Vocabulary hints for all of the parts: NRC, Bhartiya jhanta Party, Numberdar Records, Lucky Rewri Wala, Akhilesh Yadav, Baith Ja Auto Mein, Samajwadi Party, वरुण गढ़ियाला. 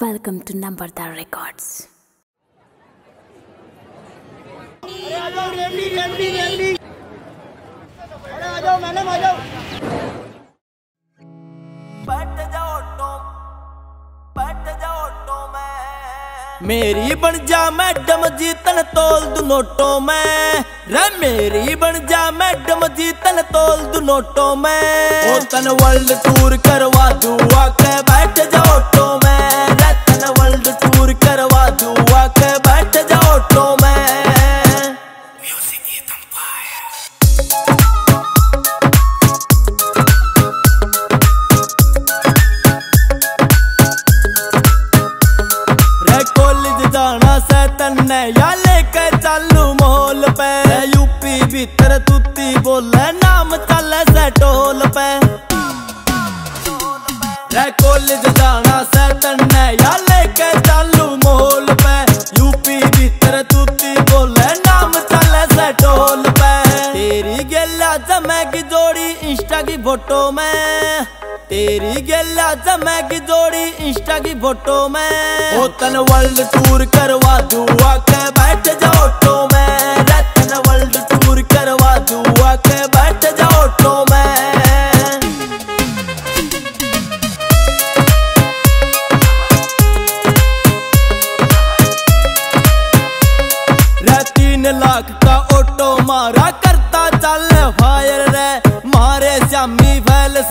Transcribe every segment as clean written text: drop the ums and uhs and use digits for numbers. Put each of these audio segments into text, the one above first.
Welcome to Numberdar Records. मेरी बन जा मैडम जी तन तोल दू नोटों में रे, मेरी बन जा मैडम जी तन तोल दू नोटों में, ओ तन वर्ल्ड टूर करवा दू आके बैठ जा ऑटो में रे, तन वर्ल्ड टूर करवा दू आके बैठ जा ऑटो में। या लेकर चालू मोल पे यूपी भीतर तुती बोले नाम चले से टोल पे, कॉलेज जाना से तन्ने या लेकर चालू मोल पे यूपी भीतर तुती बोले नाम चले से टोल पे। तेरी गेला जमे की जोड़ी इंस्टा की फोटो में, तेरी गेला जमे की जोड़ी इंस्टा की फोटो में, ओ तन वर्ल्ड टूर करवा दू आके बैठ जा ऑटो में रे, तन वर्ल्ड टूर करवा दू आके बैठ जा ऑटो में। रे 3 लाख का ऑटो मारा करता चल फायर रे, मारे श्यामी फैलस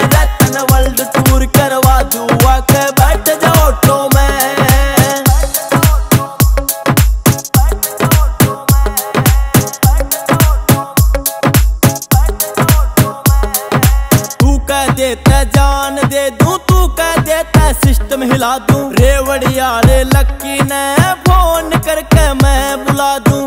रे, तन वर्ल्ड टूर करवा दू आके बैठ जा ऑटो में। तू कह देता जान दे दूं, तू कह देता सिस्टम हिला दूं, रेवड़िया रे लक्की ने फोन करके मैं बुला दूं,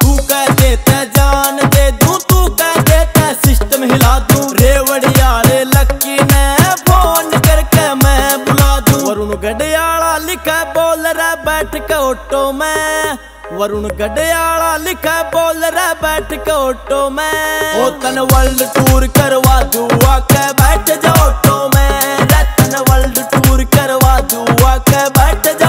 तू कह देता जान दे दूं, तू कह देता सिस्टम हिला दूं, रेवड़िया रे लक्की ने फोन करके मैं बुला दूं। वरुण गढ़ियाला लिखा बोल रहा बैठ के ऑटो में, वरुण गढ़ियाला लिखा बोल रहा बैठ के ऑटो में, ओ तन वर्ल्ड टूर करवा दूं आके बैठ जा ऑटो में, तन वर्ल्ड टूर करवा दू आके बैठ जा।